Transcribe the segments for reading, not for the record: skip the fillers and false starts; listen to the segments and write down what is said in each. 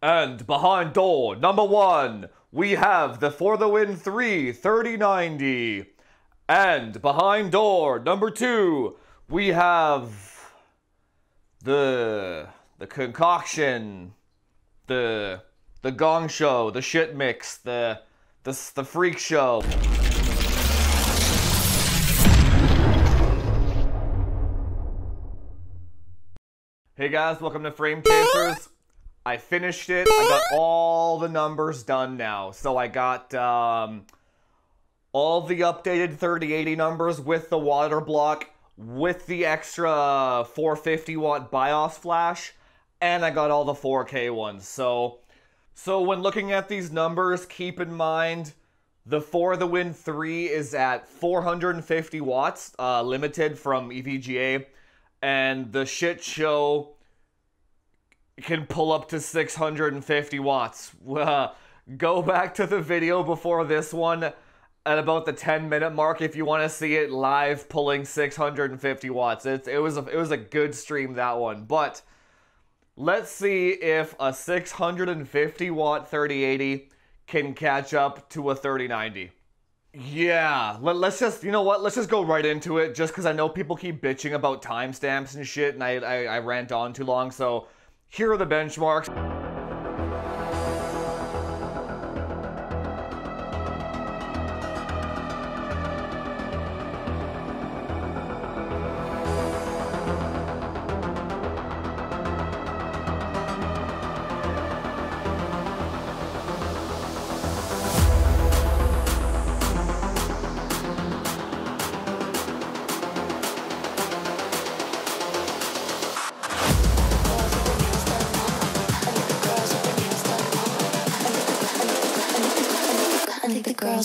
And behind door number 1, we have the For the Win 3 3090. And behind door number 2, we have the concoction, the gong show, the shit mix, the freak show. Hey guys, welcome to Frame Chasers. I finished it. I got all the numbers done now. So I got all the updated 3080 numbers with the water block, with the extra 450 watt BIOS flash, and I got all the 4K ones. So when looking at these numbers, keep in mind the For the Win 3 is at 450 watts, limited from EVGA, and the shit show can pull up to 650 watts. Go back to the video before this one at about the 10-minute mark if you want to see it live pulling 650 watts. It was a good stream, that one. But let's see if a 650 watt 3080 can catch up to a 3090. Yeah, let's just, you know what, let's just go right into it, just because I know people keep bitching about timestamps and shit, and I rant on too long, so here are the benchmarks.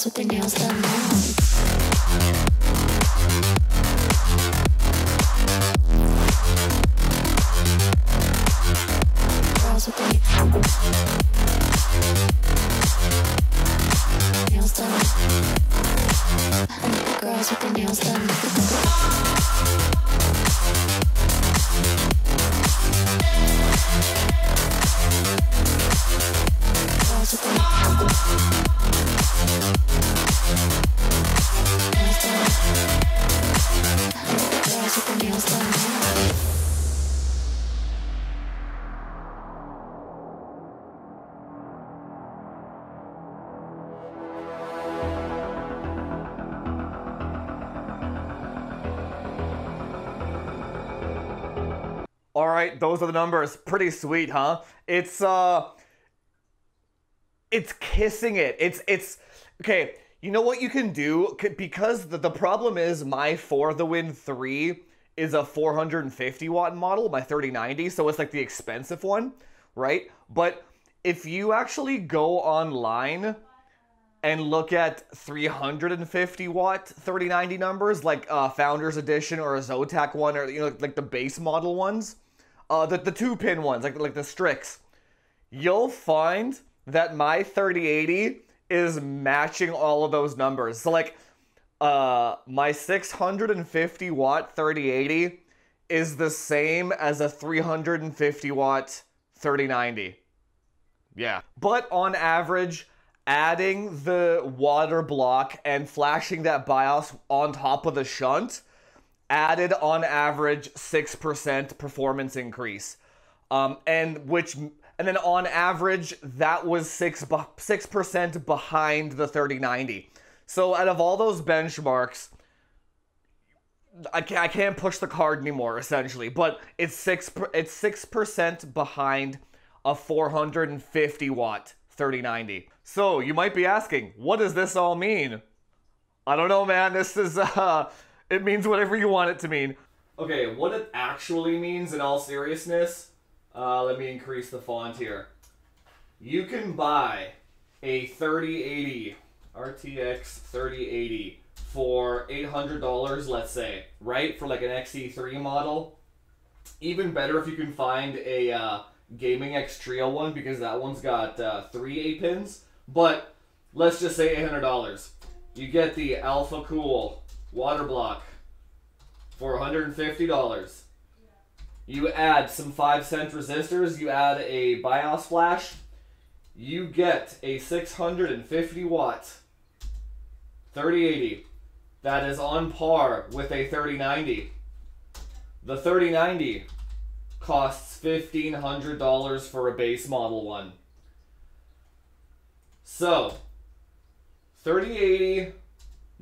With their nails done now. All right, those are the numbers. Pretty sweet, huh? It's kissing it. It's okay. You know what you can do? Because the problem is my For the Win 3 is a 450 watt model, my 3090, so it's like the expensive one, right? But if you actually go online and look at 350 watt 3090 numbers, like Founders Edition or a Zotac one, or you know, like the base model ones, the 2-pin ones, like the Strix, you'll find that my 3080 is matching all of those numbers. So like my 650 watt 3080 is the same as a 350 watt 3090. Yeah, but on average, adding the water block and flashing that BIOS on top of the shunt added on average 6% performance increase, and then on average, that was 6% behind the 3090. So out of all those benchmarks, I can't push the card anymore, essentially. But it's 6% behind a 450 watt 3090. So you might be asking, what does this all mean? I don't know, man. This is it means whatever you want it to mean. Okay, what it actually means in all seriousness. Let me increase the font here. You can buy a 3080, RTX 3080, for $800, let's say, right? For like an XE3 model. Even better if you can find a Gaming X Trio one, because that one's got 3 8-pins. But let's just say $800. You get the Alpha Cool water block for $150. You add some 5-cent resistors, you add a BIOS flash, you get a 650-watt 3080 that is on par with a 3090. The 3090 costs $1,500 for a base model one. So, 3080,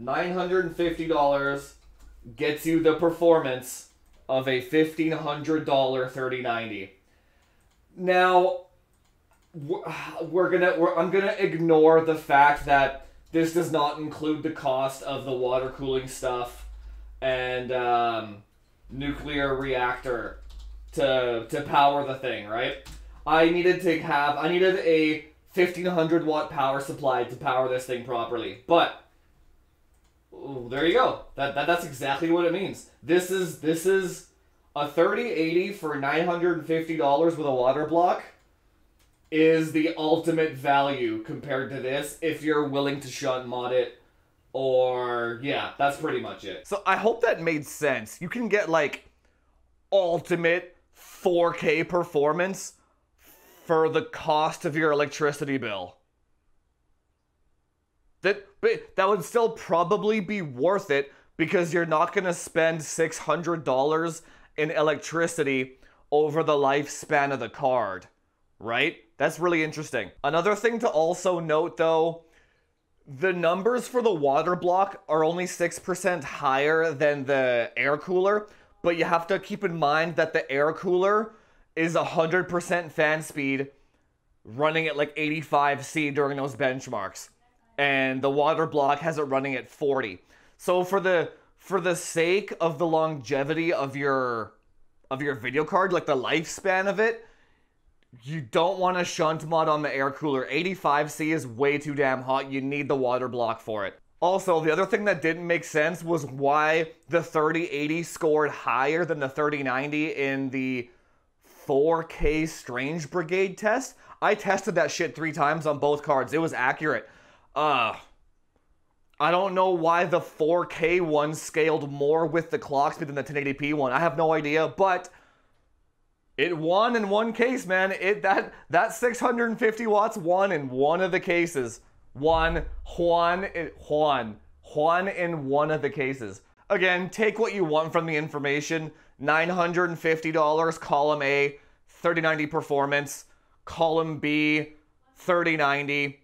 $950 gets you the performance of a $1,500 3090. Now, I'm gonna ignore the fact that this does not include the cost of the water cooling stuff and nuclear reactor to power the thing, right? I needed a 1,500-watt power supply to power this thing properly, but ooh, there you go. That's exactly what it means. This is a 3080 for $950 with a water block is the ultimate value compared to this if you're willing to shunt mod it, or yeah, that's pretty much it. So I hope that made sense. You can get like ultimate 4K performance for the cost of your electricity bill. That would still probably be worth it because you're not going to spend $600 in electricity over the lifespan of the card, right? That's really interesting. Another thing to also note though, the numbers for the water block are only 6% higher than the air cooler, but you have to keep in mind that the air cooler is 100% fan speed running at like 85C during those benchmarks. And the water block has it running at 40. So for the sake of the longevity of your video card, like the lifespan of it, you don't want to shunt mod on the air cooler. 85C is way too damn hot. You need the water block for it. Also, the other thing that didn't make sense was why the 3080 scored higher than the 3090 in the 4K Strange Brigade test. I tested that shit 3 times on both cards. It was accurate. I don't know why the 4K one scaled more with the clock speed than the 1080p one. I have no idea, but it won in one case, man. That 650 watts won in one of the cases. Juan in one of the cases. Again, take what you want from the information. $950, column A, 3090 performance, column B, 3090.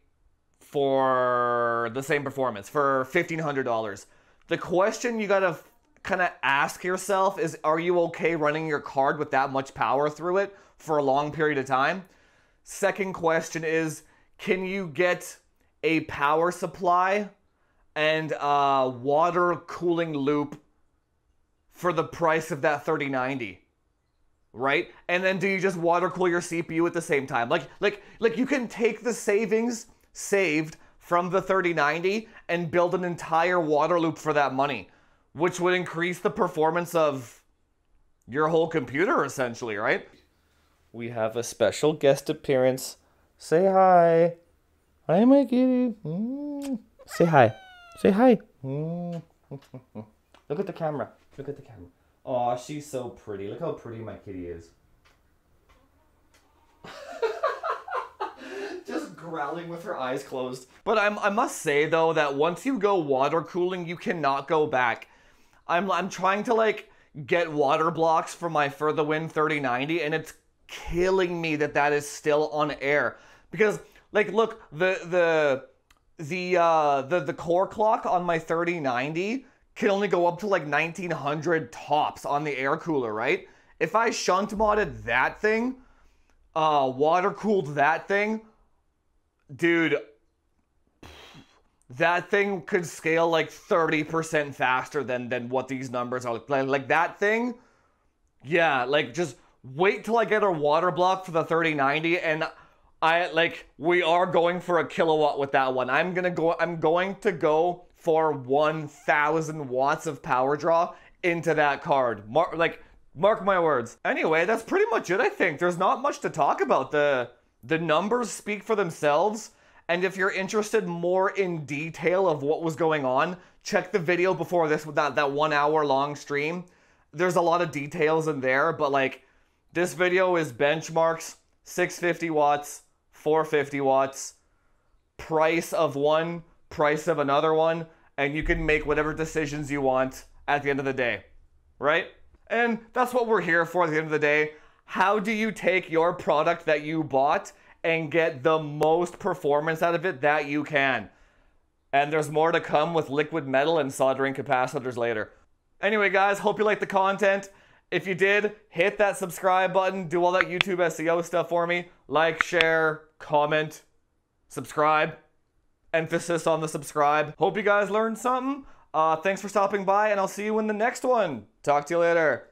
For the same performance, for $1,500. The question you gotta kind of ask yourself is, are you okay running your card with that much power through it for a long period of time? Second question is, can you get a power supply and a water cooling loop for the price of that 3090? Right? And then do you just water cool your CPU at the same time? Like you can take the savings saved from the 3090 and build an entire water loop for that money, which would increase the performance of your whole computer essentially, right? We have a special guest appearance. Say hi. Hi, my kitty. Say hi. Say hi. Look at the camera. Look at the camera. Aw, she's so pretty. Look how pretty my kitty is. Growling with her eyes closed. But I must say though that once you go water cooling, you cannot go back. I'm trying to like get water blocks for my For the Win 3090, and it's killing me that is still on air, because like look, the core clock on my 3090 can only go up to like 1900 tops on the air cooler, right? If I shunt modded that thing, water cooled that thing, dude, that thing could scale like 30% faster than what these numbers are. Like that thing, yeah, like just wait till I get a water block for the 3090, and we are going for a kilowatt with that one. I'm going to go for 1,000 watts of power draw into that card. Mark my words. Anyway, that's pretty much it, I think. There's not much to talk about. The numbers speak for themselves, and if you're interested more in detail of what was going on, check the video before this with that 1 hour long stream. There's a lot of details in there, but like This video is benchmarks, 650 watts, 450 watts, price of one, price of another one, and you can make whatever decisions you want at the end of the day, right? And that's what we're here for at the end of the day. How do you take your product that you bought and get the most performance out of it that you can? And there's more to come with liquid metal and soldering capacitors later. Anyway, guys, hope you liked the content. If you did, hit that subscribe button, do all that YouTube SEO stuff for me. Like, share, comment, subscribe. Emphasis on the subscribe. Hope you guys learned something. Thanks for stopping by, and I'll see you in the next one. Talk to you later.